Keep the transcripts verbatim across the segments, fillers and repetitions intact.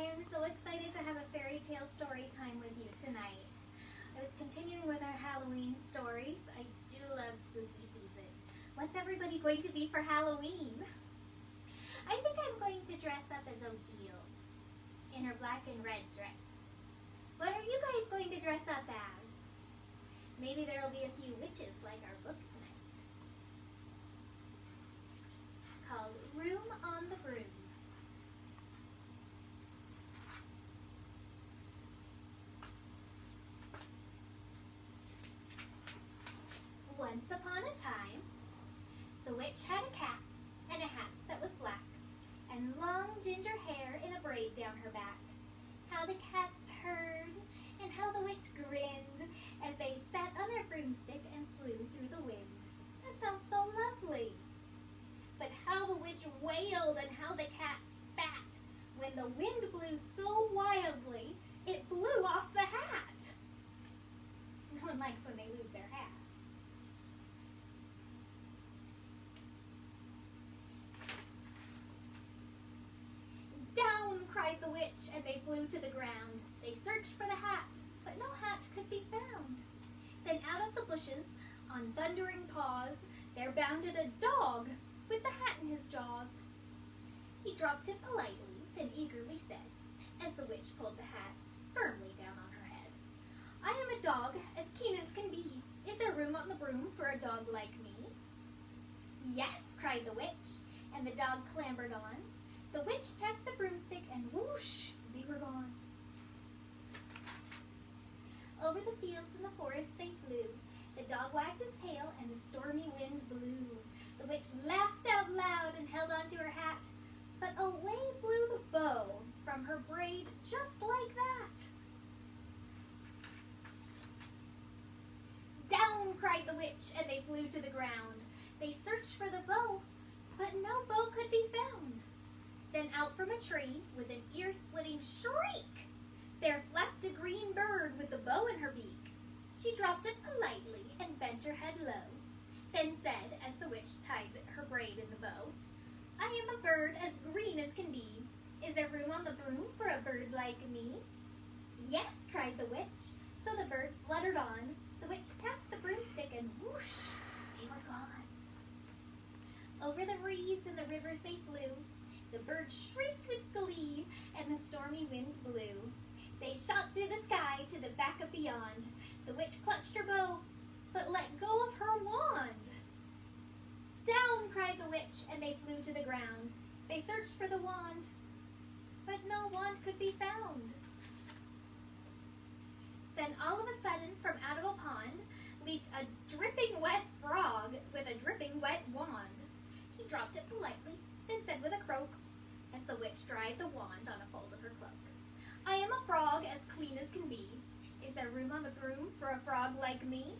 I am so excited to have a fairy tale story time with you tonight. I was continuing with our Halloween stories. I do love spooky season. What's everybody going to be for Halloween? I think I'm going to dress up as Odile in her black and red dress. What are you guys going to dress up as? Maybe there will be a few witches like our book tonight. It's called Room on the Broom. Once upon a time, the witch had a cat and a hat that was black, and long ginger hair in a braid down her back. How the cat purred, and how the witch grinned, as they sat on their broomstick and flew through the wind. That sounds so lovely. But how the witch wailed and how the cat spat, when the wind blew so wildly, it blew off the hat. No one likes when they lose their hat. Cried the witch, and they flew to the ground. They searched for the hat, but no hat could be found. Then out of the bushes, on thundering paws, there bounded a dog with the hat in his jaws. He dropped it politely, then eagerly said, as the witch pulled the hat firmly down on her head, "I am a dog, as keen as can be. Is there room on the broom for a dog like me?" "Yes," cried the witch, and the dog clambered on. The witch tapped the broomstick and whoosh, they were gone. Over the fields and the forest they flew. The dog wagged his tail and the stormy wind blew. The witch laughed out loud and held onto her hat, but away blew the bow from her braid just like that. "Down!" cried the witch, and they flew to the ground. They searched for the bow, but no bow could be found. Then out from a tree, with an ear-splitting shriek, there flapped a green bird with a bow in her beak. She dropped it politely and bent her head low, then said, as the witch tied her braid in the bow, "I am a bird as green as can be. Is there room on the broom for a bird like me?" "Yes," cried the witch, so the bird fluttered on. The witch tapped the broomstick and whoosh, they were gone. Over the reeds and the rivers they flew. The bird shrieked with glee, and the stormy wind blew. They shot through the sky to the back of beyond. The witch clutched her bow, but let go of her wand. "Down!" cried the witch, and they flew to the ground. They searched for the wand, but no wand could be found. Then all of a sudden, from out of a pond, leaped a dripping wet frog with a dripping wet wand. He dropped it politely, and said with a croak, as the witch dried the wand on a fold of her cloak, "I am a frog as clean as can be. Is there room on the broom for a frog like me?"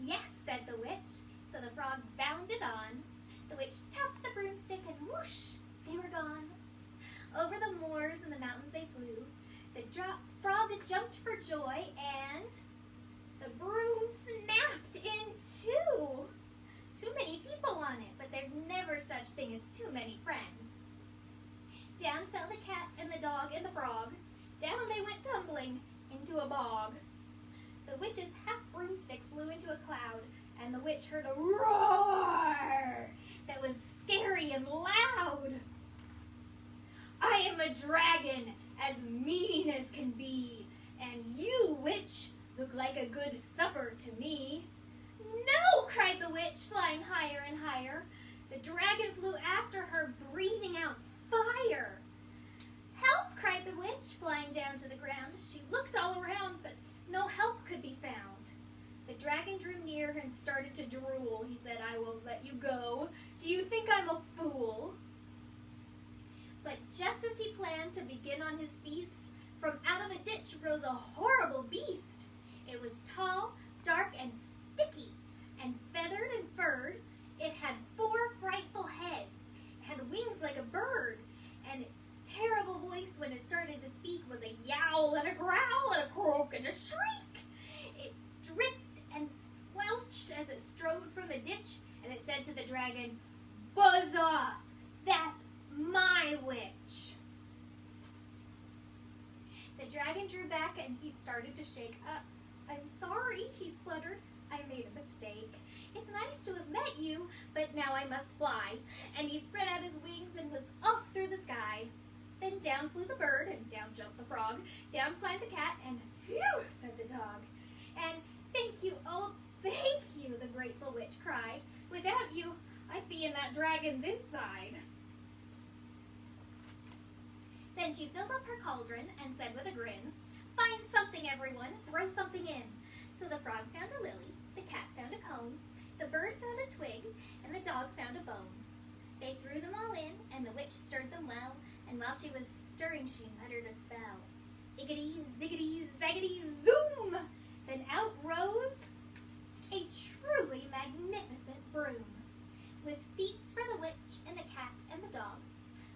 "Yes," said the witch, so the frog bounded on. The witch tapped the broomstick and whoosh, they were gone. Over the moors and the mountains they flew. The frog jumped for joy, and the broom snapped in two. Too many people on it, but there's never such thing as too many friends. Down fell the cat and the dog and the frog. Down they went tumbling into a bog. The witch's half broomstick flew into a cloud, and the witch heard a roar that was scary and loud. "I am a dragon, as mean as can be, and you, witch, look like a good supper to me." "No!" cried the witch, flying higher and higher. The dragon flew after her, breathing out fire. "Help!" cried the witch, flying down to the ground. She looked all around, but no help could be found. The dragon drew near and started to drool. He said, "I won't let you go. Do you think I'm a fool?" But just as he planned to begin on his feast, from out of a ditch rose a horrible beast. It was tall, dark, and sticky, and feathered and furred. It had four frightful heads, it had wings like a bird, and its terrible voice when it started to speak was a yowl and a growl and a croak and a shriek. It dripped and squelched as it strode from the ditch, and it said to the dragon, "Buzz off, that's my witch." dragon drew back and he started to shake up. "I'm sorry," he spluttered. "I made a mistake. It's nice to have met you, but now I must fly." And he spread out his wings and was off through the sky. Then down flew the bird, and down jumped the frog, down climbed the cat, and phew, said the dog. And "Thank you, oh, thank you," the grateful witch cried. "Without you, I'd be in that dragon's inside." Then she filled up her cauldron and said with a grin, "Find something, everyone, throw something in." So the frog found a lily, the cat found a comb, the bird found a twig, and the dog found a bone. They threw them all in, and the witch stirred them well, and while she was stirring, she muttered a spell. Iggity, ziggity, zaggity, zoom! Then out rose a truly magnificent broom, with seats for the witch and the cat and the dog,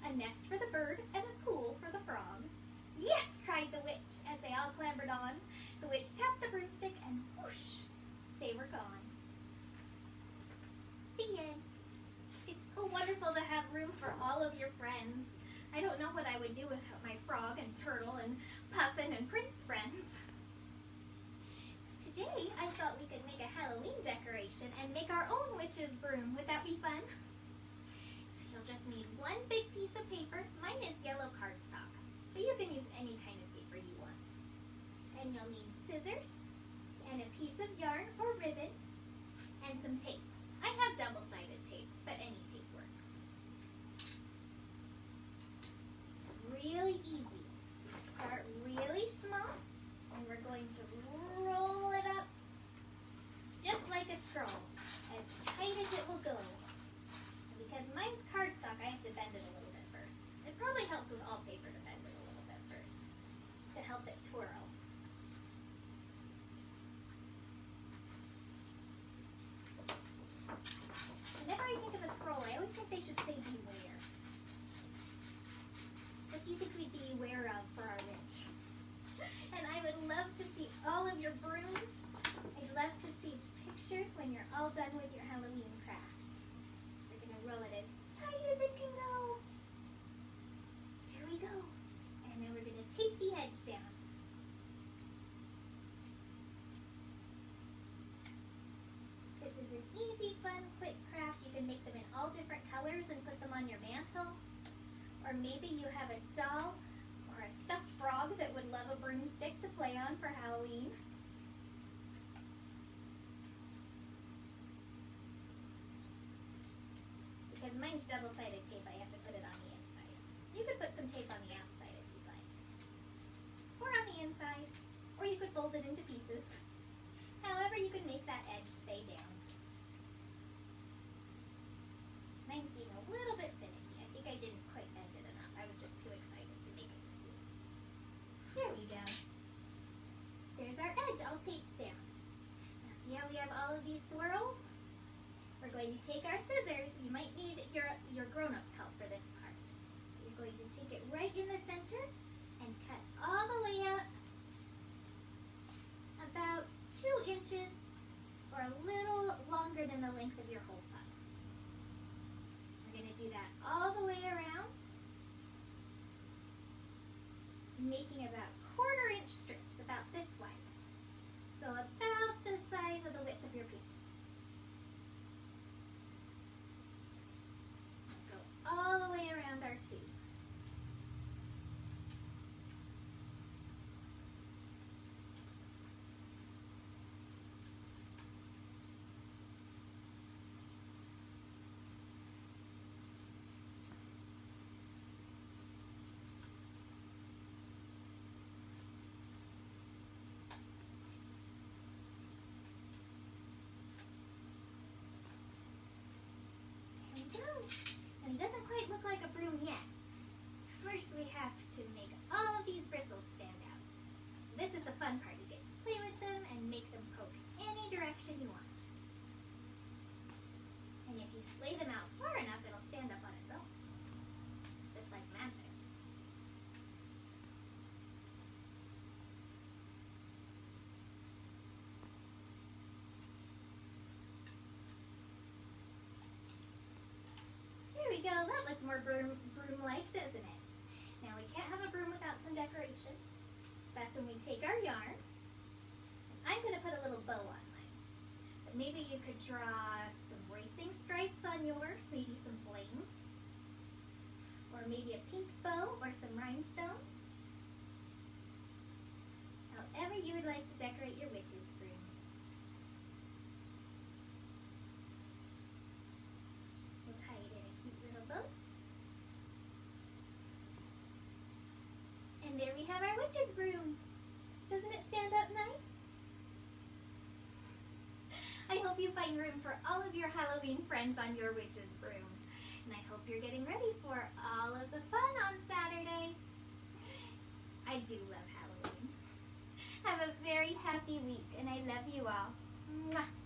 a nest for the bird, and a pool for the frog. "Yes!" cried the witch as they all clambered on. The witch tapped the broomstick and whoosh, they were gone. The end. It's so wonderful to have room for all of your friends. I don't know what I would do without my frog and turtle and puffin and prince friends. Today, I thought we could make a Halloween decoration and make our own witch's broom. Would that be fun? So you'll just need one big piece of paper. Mine is yellow cardstock, but you can use any kind of paper you want. And you'll need scissors and a piece of yarn or ribbon and some tape. I have double-sided tape, but any tape works. It's really easy. Start really small, and we're going to roll it up just like a scroll, as tight as it will go. And because mine's cardstock, I have to bend it a little bit first. It probably helps with all paper to bend it a little bit first, to help it twirl. Whenever I think of a scroll, I always think they should say beware. What do you think we'd be aware of for our witch? And I would love to see all of your brooms. I'd love to see pictures when you're all done with your Halloween craft. We're going to roll it as tight as it can go. There we go. And then we're going to take the edge down. This is an easy, fun, quick craft. You can make them in all different colors and put them on your mantle. Or maybe you have a doll or a stuffed frog that would love a broomstick to play on for Halloween. Because mine's double-sided tape, I have to put it on the inside. You could put some tape on the outside if you'd like. Or on the inside. Or you could fold it into pieces. However you can make that edge stay down. Mine's being a little bit finicky. I think I didn't quite bend it enough. I was just too excited to make it. There we go. There's our edge all taped down. Now see how we have all of these swirls? We're going to take our scissors. You might need your, your grown-ups' help for this part. You're going to take it right in the center and cut all the way up about two inches or a little longer than the length of your whole puff. We're going to do that all the way around, making about quarter inch strips, about this wide. So about the size of the width of your pinky. Go all the way around our two. And it doesn't quite look like a broom yet. First we have to make all of these bristles stand out. So this is the fun part. You get to play with them and make them poke any direction you want. And if you splay them out far enough, it'll stand up on its own. Just like magic. Go, that looks more broom, broom-like, doesn't it? Now we can't have a broom without some decoration. best when we take our yarn. I'm going to put a little bow on mine. But maybe you could draw some racing stripes on yours, maybe some flames, or maybe a pink bow or some rhinestones. However you would like to decorate your witch's broom. We'll tie it in a cute little bow. And there we have our witch's broom. Doesn't it stand up nice? I hope you find room for all of your Halloween friends on your witch's broom. And I hope you're getting ready for all of the fun on Saturday. I do love Halloween. Have a very happy week, and I love you all. Mwah.